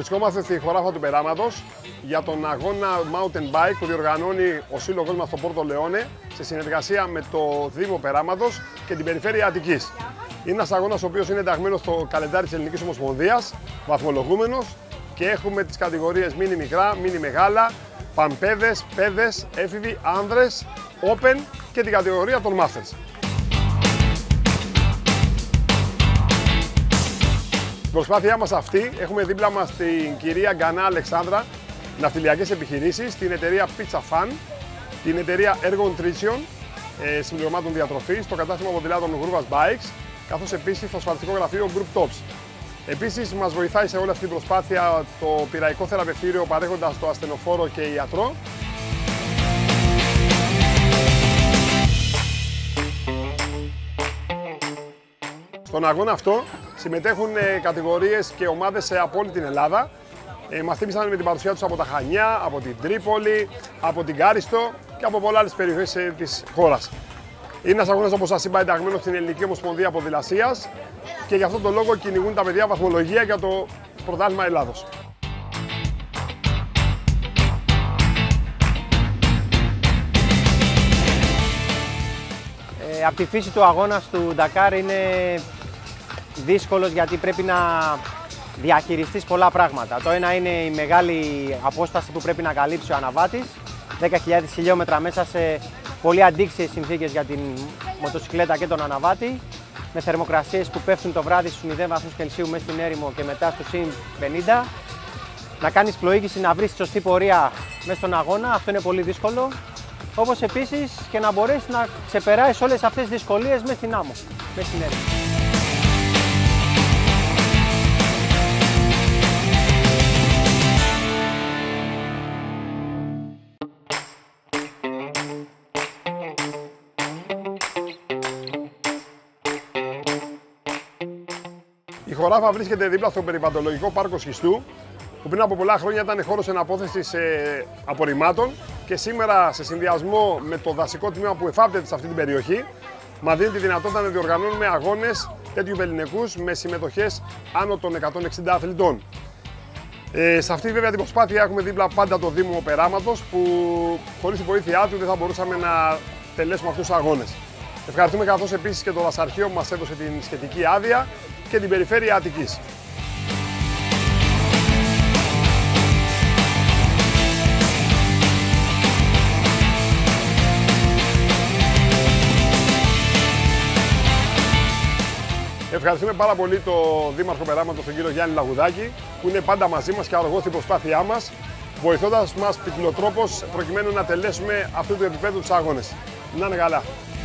Βρισκόμαστε στη χωράφα του Περάματος για τον αγώνα mountain bike που διοργανώνει ο σύλλογος μας στο Πόρτο Λεόνε σε συνεργασία με το Δήμο Περάματος και την Περιφέρεια Αττικής. Είναι ένας αγώνας ο οποίος είναι ενταγμένος στο καλεντάρι της Ελληνικής Ομοσπονδίας, βαθμολογούμενος και έχουμε τις κατηγορίες μίνι μικρά, μίνι μεγάλα, παμπέδες, παιδες, έφηβοι, άνδρες, open και την κατηγορία των masters. Στην προσπάθειά μας αυτή έχουμε δίπλα μας την κυρία Γκανά Αλεξάνδρα, ναυτιλιακές επιχειρήσεις, την εταιρεία Pizza Fun, την εταιρεία Ergon Trition, συμπληρωμάτων διατροφής, το κατάστημα ποδηλάτων Grouvas Bikes, καθώς επίσης το ασφαλιστικό γραφείο Group Tops. Επίσης μας βοηθάει σε όλη αυτή την προσπάθεια το πυραϊκό θεραπευτήριο παρέχοντας το ασθενοφόρο και ιατρό. Στον αγώνα αυτό συμμετέχουν κατηγορίες και ομάδες σε από όλη την Ελλάδα. Μας θύμισαν με την παρουσία τους από τα Χανιά, από την Τρίπολη, από την Κάριστο και από πολλά άλλες περιοχές της χώρας. Είναι ένας αγώνας, όπως σας είπα, ενταγμένος στην Ελληνική Ομοσπονδία Ποδηλασίας και γι' αυτόν τον λόγο κυνηγούν τα παιδιά βαθμολογία για το πρωτάθλημα Ελλάδος. Από τη φύση του αγώνα του Ντακάρ είναι δύσκολος γιατί πρέπει να διαχειριστείς πολλά πράγματα. Το ένα είναι η μεγάλη απόσταση που πρέπει να καλύψει ο αναβάτης, 10.000 χιλιόμετρα μέσα σε πολύ αντίξιες συνθήκες για την μοτοσυκλέτα και τον αναβάτη, με θερμοκρασίες που πέφτουν το βράδυ στους 0 βαθμούς Κελσίου μέσα στην έρημο και μετά στους συν 50. Να κάνεις πλοήγηση, να βρεις τη σωστή πορεία μέσα στον αγώνα, αυτό είναι πολύ δύσκολο. Όπως επίσης και να μπορέσεις να ξεπεράσεις όλες αυτές τις δυσκολίες μέσα στην άμμο, μέσα στην έρημο. Η χωράφα βρίσκεται δίπλα στο Περιβαλλοντολογικό Πάρκο Σχιστού, που πριν από πολλά χρόνια ήταν χώρος εναπόθεσης απορριμμάτων και σήμερα, σε συνδυασμό με το δασικό τμήμα που εφάπτεται σε αυτή την περιοχή, μας δίνει τη δυνατότητα να διοργανώνουμε αγώνες τέτοιου ελληνικούς με συμμετοχές άνω των 160 αθλητών. Σε αυτή βέβαια την προσπάθεια έχουμε δίπλα πάντα το Δήμο Περάματος, που χωρίς τη βοήθειά του δεν θα μπορούσαμε να τελέσουμε αυτούς τους αγώνες. Ευχαριστούμε καθώς επίσης και το δασαρχείο που μας έδωσε την σχετική άδεια και την Περιφέρεια Αττικής. Ευχαριστούμε πάρα πολύ τον Δήμαρχο Περάματος, τον κύριο Γιάννη Λαγουδάκη, που είναι πάντα μαζί μας και αργός στην προσπάθειά μας, βοηθώντας μας ποικιλοτρόπως προκειμένου να τελέσουμε αυτού του επίπεδου τους αγώνες. Να είναι καλά.